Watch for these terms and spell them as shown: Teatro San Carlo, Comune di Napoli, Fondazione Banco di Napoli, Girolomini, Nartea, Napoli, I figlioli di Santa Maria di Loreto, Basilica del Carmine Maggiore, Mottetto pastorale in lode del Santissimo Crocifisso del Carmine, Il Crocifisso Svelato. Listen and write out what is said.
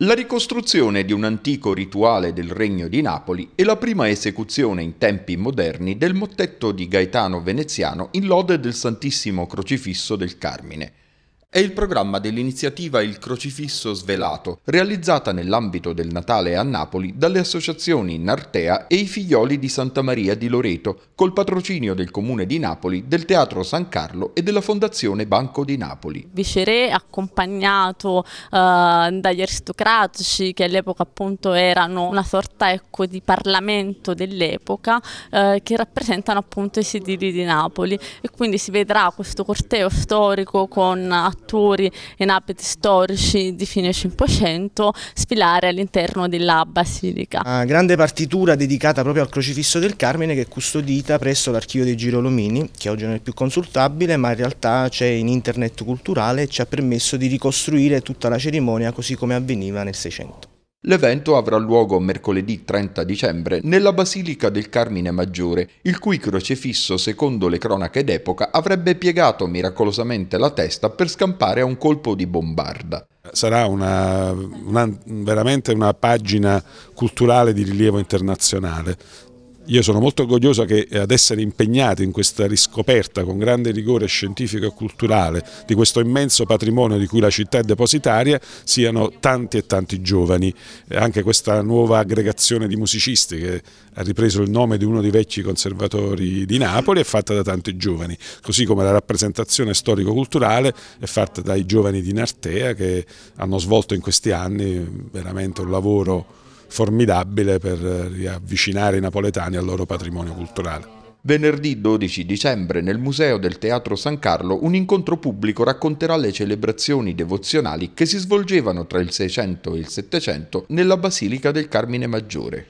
La ricostruzione di un antico rituale del Regno di Napoli e la prima esecuzione in tempi moderni del mottetto di Gaetano Veneziano in lode del Santissimo Crocifisso del Carmine. È il programma dell'iniziativa Il Crocifisso Svelato, realizzata nell'ambito del Natale a Napoli dalle associazioni Nartea e I Figlioli di Santa Maria di Loreto, col patrocinio del Comune di Napoli, del Teatro San Carlo e della Fondazione Banco di Napoli. Viceré accompagnato dagli aristocratici, che all'epoca appunto erano una sorta di parlamento dell'epoca, che rappresentano appunto i sedili di Napoli, e quindi si vedrà questo corteo storico con attori in abiti storici di fine Cinquecento sfilare all'interno della basilica. Una grande partitura dedicata proprio al Crocifisso del Carmine, che è custodita presso l'archivio dei Girolomini, che oggi non è più consultabile, ma in realtà c'è in internet culturale e ci ha permesso di ricostruire tutta la cerimonia così come avveniva nel Seicento. L'evento avrà luogo mercoledì 30 dicembre nella Basilica del Carmine Maggiore, il cui crocifisso, secondo le cronache d'epoca, avrebbe piegato miracolosamente la testa per scampare a un colpo di bombarda. Sarà veramente una pagina culturale di rilievo internazionale. Io sono molto orgoglioso che ad essere impegnato in questa riscoperta con grande rigore scientifico e culturale di questo immenso patrimonio di cui la città è depositaria siano tanti e tanti giovani. Anche questa nuova aggregazione di musicisti, che ha ripreso il nome di uno dei vecchi conservatori di Napoli, è fatta da tanti giovani, così come la rappresentazione storico-culturale è fatta dai giovani di Nartea, che hanno svolto in questi anni veramente un lavoro formidabile per riavvicinare i napoletani al loro patrimonio culturale. Venerdì 12 dicembre nel Museo del Teatro San Carlo un incontro pubblico racconterà le celebrazioni devozionali che si svolgevano tra il 600 e il 700 nella Basilica del Carmine Maggiore.